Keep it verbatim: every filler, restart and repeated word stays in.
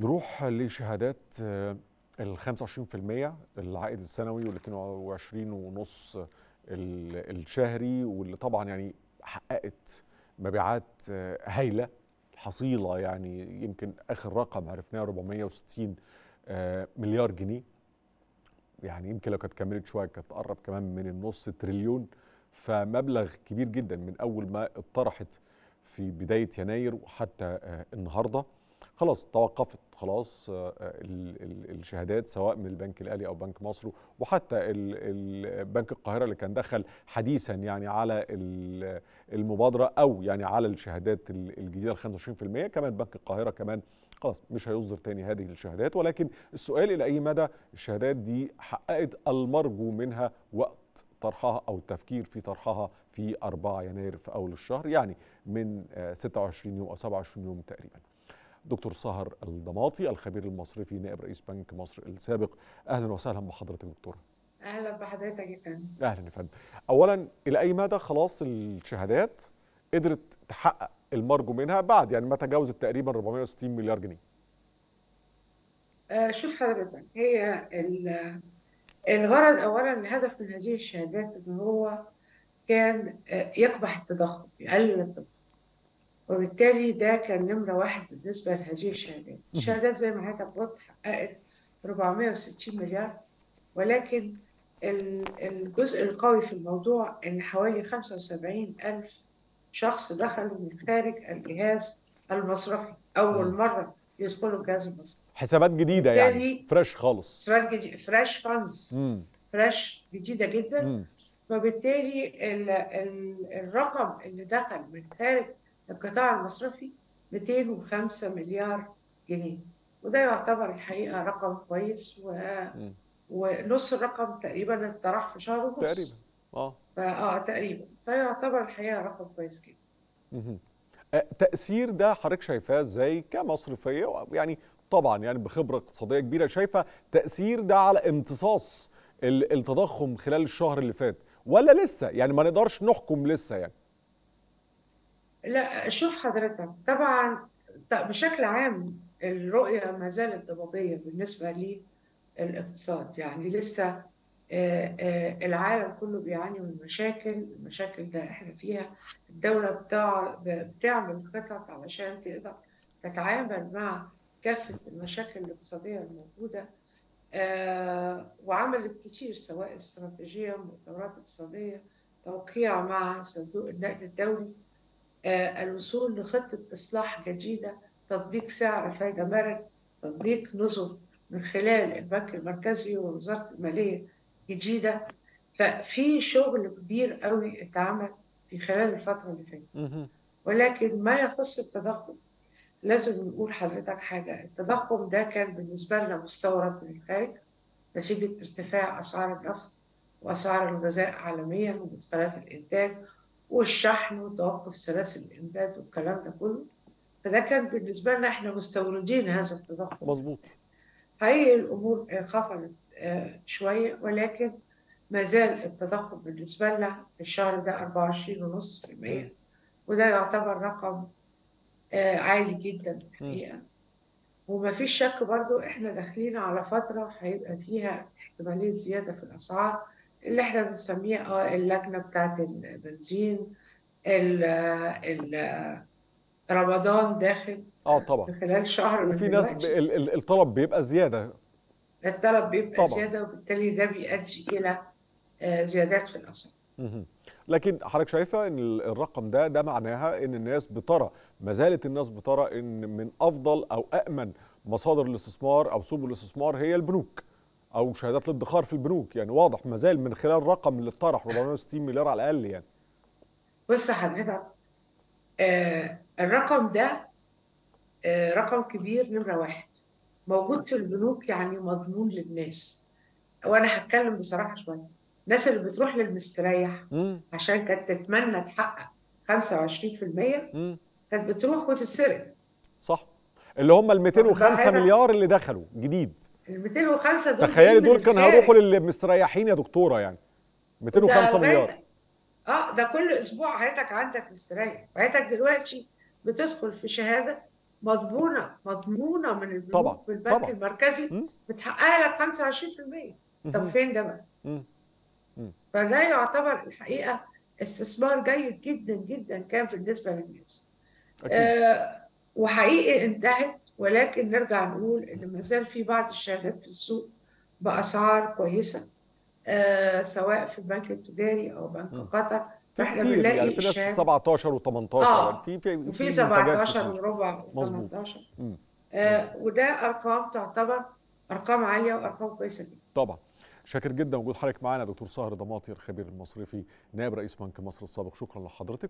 نروح لشهادات ال خمسة وعشرين بالمية العائد السنوي وال اتنين وعشرين ونص الشهري، واللي طبعا يعني حققت مبيعات هايله حصيله، يعني يمكن اخر رقم عرفناه أربعمية وستين مليار جنيه، يعني يمكن لو كانت كملت شويه كانت تقرب كمان من النص تريليون، فمبلغ كبير جدا من اول ما اتطرحت في بدايه يناير وحتى النهارده. خلاص توقفت خلاص الشهادات سواء من البنك الأهلي أو بنك مصر، وحتى البنك القاهرة اللي كان دخل حديثا يعني على المبادرة أو يعني على الشهادات الجديدة خمسة وعشرين بالمية. كمان بنك القاهرة كمان خلاص مش هيصدر تاني هذه الشهادات، ولكن السؤال إلى أي مدى الشهادات دي حققت المرجو منها وقت طرحها أو التفكير في طرحها في أربعة يناير في أول الشهر، يعني من ستة وعشرين يوم أو سبعة وعشرين يوم تقريبا. دكتور سحر الدماطي الخبير المصرفي نائب رئيس بنك مصر السابق، اهلا وسهلا بحضرتك دكتور. اهلا بحضرتك جدا. اهلا يا فندم. اولا الى اي مدى خلاص الشهادات قدرت تحقق المرجو منها بعد يعني ما تجاوزت تقريبا أربعمية وستين مليار جنيه؟ آه شوف حضرتك، هي الغرض اولا الهدف من هذه الشهادات ان هو كان يقبح التضخم، يقلل التضخم، وبالتالي ده كان نمرة واحد بالنسبة لهذه الشهادات. الشهادات زي ما حضرتك قلت حققت أربعمية وستين مليار، ولكن الجزء القوي في الموضوع إن حوالي خمسة وسبعين ألف شخص دخلوا من خارج الجهاز المصرفي، أول مرة يدخلوا الجهاز المصرفي. حسابات جديدة يعني فريش خالص. حسابات جديدة فريش فاندز، فريش جديدة جدا. مم. وبالتالي ال ال الرقم اللي دخل من خارج القطاع المصرفي مئتين وخمسة مليار جنيه، وده يعتبر الحقيقه رقم كويس و... ونص الرقم تقريبا اتطرح في شهر ونص تقريبا. اه فاه تقريبا، فيعتبر الحقيقه رقم كويس جدا. اها تاثير ده حضرتك شايفاه ازاي كمصرفيه؟ يعني طبعا يعني بخبره اقتصاديه كبيره، شايفه تاثير ده على امتصاص التضخم خلال الشهر اللي فات ولا لسه يعني ما نقدرش نحكم لسه يعني؟ لا شوف حضرتك، طبعا بشكل عام الرؤيه ما زالت ضبابيه بالنسبه للاقتصاد، يعني لسه العالم كله بيعاني من مشاكل، المشاكل ده احنا فيها، الدوله بتاع بتعمل خطط علشان تقدر تتعامل مع كافه المشاكل الاقتصاديه الموجوده، وعملت كتير سواء استراتيجيه، مؤتمرات اقتصاديه، توقيع مع صندوق النقد الدولي، الوصول لخطة إصلاح جديدة، تطبيق سعر فايدة مرن، تطبيق نظم من خلال البنك المركزي ووزارة المالية جديدة. ففي شغل كبير قوي اتعمل في خلال الفترة اللي فاتت. ولكن ما يخص التضخم لازم نقول حضرتك حاجة، التضخم ده كان بالنسبة لنا مستورد من الخارج نتيجة ارتفاع أسعار النفط وأسعار الغذاء عالميا ومدخلات الإنتاج والشحن وتوقف سلاسل الامداد والكلام ده كله، فده كان بالنسبه لنا احنا مستوردين هذا التضخم. مظبوط. حقيقي الامور خفضت شويه، ولكن ما زال التضخم بالنسبه لنا في الشهر ده أربعة وعشرين فاصلة خمسة بالمية، وده يعتبر رقم عالي جدا الحقيقه. وما فيش شك برضو احنا داخلين على فتره هيبقى فيها احتماليه زياده في الاسعار، اللي احنا بنسميه اه اللجنه بتاعت البنزين، ال ال رمضان داخل اه طبعا في خلال شهر، وفي ناس الطلب بيبقى زياده، الطلب بيبقى طبعا زياده، وبالتالي ده بيؤدي الى زيادات في الاسعار. لكن حضرتك شايفه ان الرقم ده ده معناها ان الناس بترى ما زالت الناس بترى ان من افضل او امن مصادر الاستثمار او سبل الاستثمار هي البنوك او شهادات الادخار في البنوك، يعني واضح ما زال من خلال الرقم اللي اتطرح أربعمية وستين مليار على الاقل يعني. بص حضرتك، آه الرقم ده آه رقم كبير، نمره واحد موجود في البنوك، يعني مضمون للناس. وانا هتكلم بصراحه شويه، الناس اللي بتروح للمستريح مم. عشان كانت تتمنى تحقق خمسة وعشرين بالمية كانت بتروح وتتسرق. صح، اللي هم ال مئتين وخمسة مليار اللي دخلوا جديد، ال مئتين وخمسة دول تخيلي دول كانوا هيروحوا للمستريحين يا دكتوره، يعني مئتين وخمسة مليار اه ده كل اسبوع حياتك عندك مستريح، وحياتك دلوقتي بتدخل في شهاده مضمونه مضمونه من البنوك والبنك المركزي بتحقق لك خمسة وعشرين في المية. طب فين ده بقى؟ فده يعتبر الحقيقه استثمار جيد جدا جدا كان بالنسبه للناس. آه وحقيقي انتهت، ولكن نرجع نقول ان ما زال في بعض الشهادات في السوق باسعار كويسه، آه سواء في البنك التجاري او بنك قطر. فاحنا بنلاقي يعني في سبعتاشر وتمنتاشر اه في في في سبعتاشر وربع وتمنتاشر. آه وده ارقام تعتبر ارقام عاليه وارقام كويسه جدا. طبعا شاكر جدا وجود حضرتك معانا دكتور سحر الدماطي، الخبير المصرفي نائب رئيس بنك مصر السابق. شكرا لحضرتك